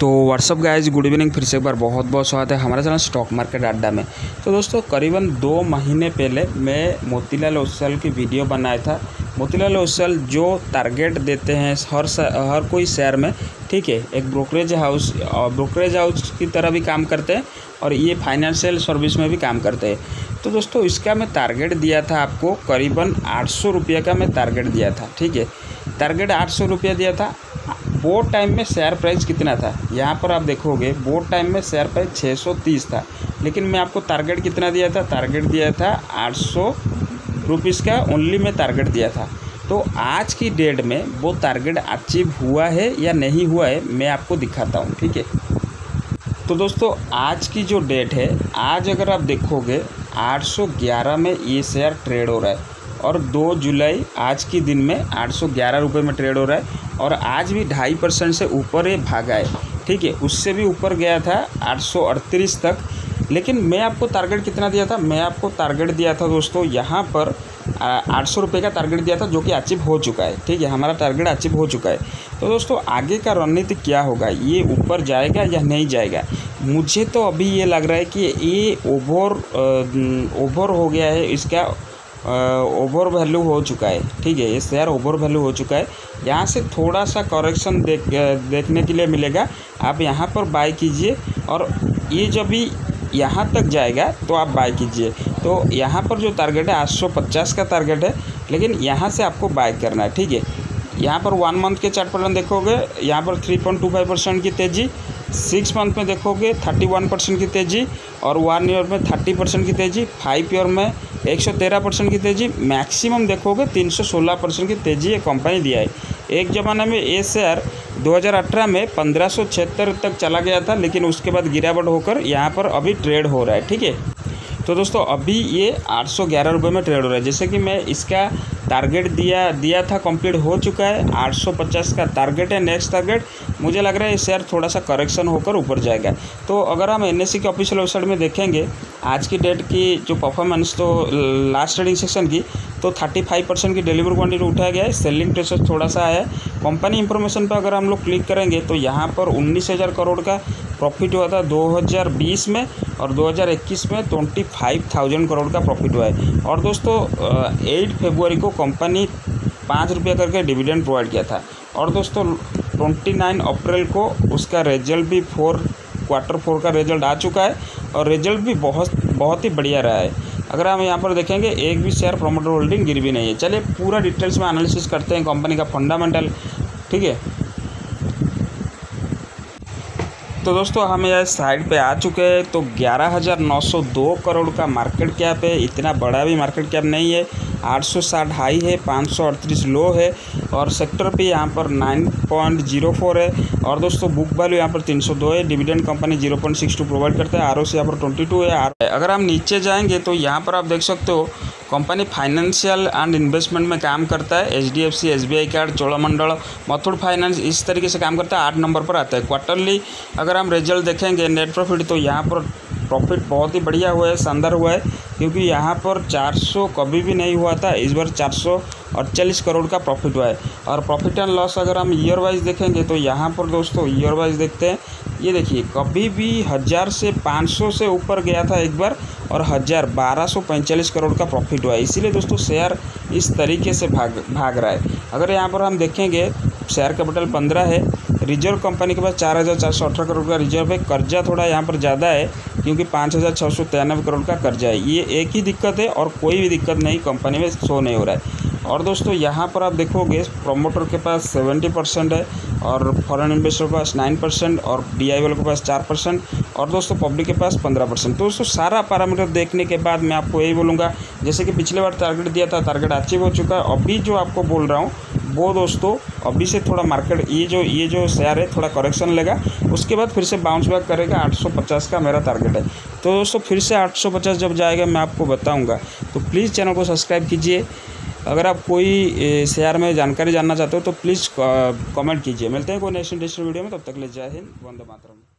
तो what's up guys, good evening, फिर से एक बार बहुत बहुत स्वागत है हमारे चैनल स्टॉक मार्केट अड्डा में। तो दोस्तों, करीबन 2 महीने पहले मैं मोतीलाल ओसवाल की वीडियो बनाया था। मोतीलाल ओसवाल जो टारगेट देते हैं हर कोई शेयर में, ठीक है, एक ब्रोकरेज हाउस की तरह भी काम करते हैं और ये फाइनेंशियल सर्विस में भी काम करते हैं। तो दोस्तों, इसका मैं टारगेट दिया था आपको, करीबन 800 रुपये का मैं टारगेट दिया था, ठीक है, टारगेट 800 रुपये दिया था। वो टाइम में शेयर प्राइस कितना था, यहाँ पर आप देखोगे, वो टाइम में शेयर प्राइस 630 था, लेकिन मैं आपको टारगेट कितना दिया था, टारगेट दिया था 800 रुपीज़ का ओनली मैं टारगेट दिया था। तो आज की डेट में वो टारगेट अचीव हुआ है या नहीं हुआ है, मैं आपको दिखाता हूँ, ठीक है। तो दोस्तों, आज की जो डेट है, आज अगर आप देखोगे 811 में ये शेयर ट्रेड हो रहा है और 2 जुलाई आज के दिन में 811 रुपये में ट्रेड हो रहा है और आज भी 2.5% से ऊपर ये भागा है, ठीक है, उससे भी ऊपर गया था 838 तक। लेकिन मैं आपको टारगेट कितना दिया था, मैं आपको टारगेट दिया था दोस्तों यहाँ पर 800 रुपये का टारगेट दिया था, जो कि अचीव हो चुका है, ठीक है, हमारा टारगेट अचीव हो चुका है। तो दोस्तों, आगे का रणनीति क्या होगा, ये ऊपर जाएगा या नहीं जाएगा, मुझे तो अभी ये लग रहा है कि ये ओवर हो गया है, इसका ओवर वैल्यू हो चुका है, ठीक है, ये शेयर ओवर वैल्यू हो चुका है। यहाँ से थोड़ा सा करेक्शन देखने के लिए मिलेगा, आप यहाँ पर बाय कीजिए और ये जब भी यहाँ तक जाएगा तो आप बाय कीजिए। तो यहाँ पर जो टारगेट है 850 का टारगेट है, लेकिन यहाँ से आपको बाय करना है, ठीक है। यहाँ पर 1 मंथ के चार्ट पैटर्न देखोगे, यहाँ पर 3.25% की तेज़ी, 6 मंथ में देखोगे 31% की तेज़ी और 1 ईयर में 30% की तेज़ी, 5 ईयर में 113% की तेज़ी, मैक्सिमम देखोगे 316% की तेज़ी ये कंपनी दिया है। एक ज़माने में ये शेयर 2018 में 1576 तक चला गया था, लेकिन उसके बाद गिरावट होकर यहाँ पर अभी ट्रेड हो रहा है, ठीक है। तो दोस्तों, अभी ये 811 रुपये में ट्रेड हो रहा है। जैसे कि मैं इसका टारगेट दिया था, कंप्लीट हो चुका है, 850 का टारगेट है। नेक्स्ट टारगेट मुझे लग रहा है शेयर थोड़ा सा करेक्शन होकर ऊपर जाएगा। तो अगर हम एनएसई के ऑफिशियल वेबसाइट में देखेंगे आज की डेट की जो परफॉर्मेंस, तो लास्ट ट्रेडिंग सेक्शन की, तो 35% की डिलीवरी क्वान्टिटी उठाया गया है, सेलिंग प्रेशर थोड़ा सा है। कंपनी इंफॉर्मेशन पर अगर हम लोग क्लिक करेंगे तो यहाँ पर 19,000 करोड़ का प्रॉफिट हुआ था 2020 में और 2021 में 25,000 करोड़ का प्रॉफिट हुआ है। और दोस्तों, 8 फरवरी को कंपनी 5 रुपये करके डिविडेंड प्रोवाइड किया था और दोस्तों 29 अप्रैल को उसका रिजल्ट भी क्वार्टर 4 का रिजल्ट आ चुका है और रिजल्ट भी बहुत ही बढ़िया रहा है। अगर हम यहाँ पर देखेंगे, एक भी शेयर प्रमोटर होल्डिंग गिरवी नहीं है। चलिए पूरा डिटेल्स में एनालिसिस करते हैं कंपनी का फंडामेंटल, ठीक है। तो दोस्तों, हम यह साइड पे आ चुके हैं। तो 11,902 करोड़ का मार्केट कैप है, इतना बड़ा भी मार्केट कैप नहीं है। 860 हाई है, 538 लो है और सेक्टर पे यहाँ पर 9.04 है। और दोस्तों, बुक वैल्यू यहाँ पर 302 है। डिविडेंड कंपनी 0.62 प्रोवाइड करता है। आरओसी यहाँ पर 22 है। अगर हम नीचे जाएंगे तो यहाँ पर आप देख सकते हो, कंपनी फाइनेंशियल एंड इन्वेस्टमेंट में काम करता है। एचडीएफसी, एसबीआई कार्ड, चोला मंडलम, मथुट फाइनेंस, इस तरीके से काम करता है। 8 नंबर पर आता है। क्वार्टरली अगर हम रिजल्ट देखेंगे, नेट प्रॉफिट, तो यहाँ पर प्रॉफिट बहुत ही बढ़िया हुआ है, शानदार हुआ है, क्योंकि यहाँ पर 400 कभी भी नहीं हुआ था, इस बार 448 करोड़ का प्रॉफिट हुआ है। और प्रॉफिट एंड लॉस अगर हम ईयर वाइज देखेंगे तो यहाँ पर दोस्तों ईयर वाइज देखते हैं, ये देखिए, कभी भी 1000 से 500 से ऊपर गया था एक बार और 1245 करोड़ का प्रॉफिट हुआ है। इसीलिए दोस्तों शेयर इस तरीके से भाग रहा है। अगर यहाँ पर हम देखेंगे, शेयर कैपिटल 15 है, रिजर्व कंपनी के पास 4,418 करोड़ का रिजर्व है। कर्जा थोड़ा यहाँ पर ज़्यादा है, क्योंकि 5,693 करोड़ का कर्जा है। ये एक ही दिक्कत है और कोई भी दिक्कत नहीं कंपनी में शो नहीं हो रहा है। और दोस्तों, यहाँ पर आप देखोगे प्रमोटर के पास 70% है और फॉरेन इन्वेस्टर के पास 9% और डीआईएल के पास 4% और दोस्तों पब्लिक के पास 15%। तो दोस्तों, सारा पैरामीटर देखने के बाद मैं आपको यही बोलूँगा, जैसे कि पिछले बार टारगेट दिया था, टारगेट अचीव हो चुका है। अभी जो आपको बोल रहा हूँ वो दोस्तों, अभी से थोड़ा मार्केट, ये जो शेयर है, थोड़ा करेक्शन लेगा, उसके बाद फिर से बाउंस बैक करेगा। 850 का मेरा टारगेट है। तो दोस्तों, फिर से 850 जब जाएगा मैं आपको बताऊँगा। तो प्लीज़ चैनल को सब्सक्राइब कीजिए। अगर आप कोई शेयर में जानकारी जानना चाहते हो तो प्लीज़ कमेंट कीजिए। मिलते हैं कोई नेक्स्ट इंटरेस्टिंग वीडियो में, तब तक ले, जय हिंद, वंदे मातरम।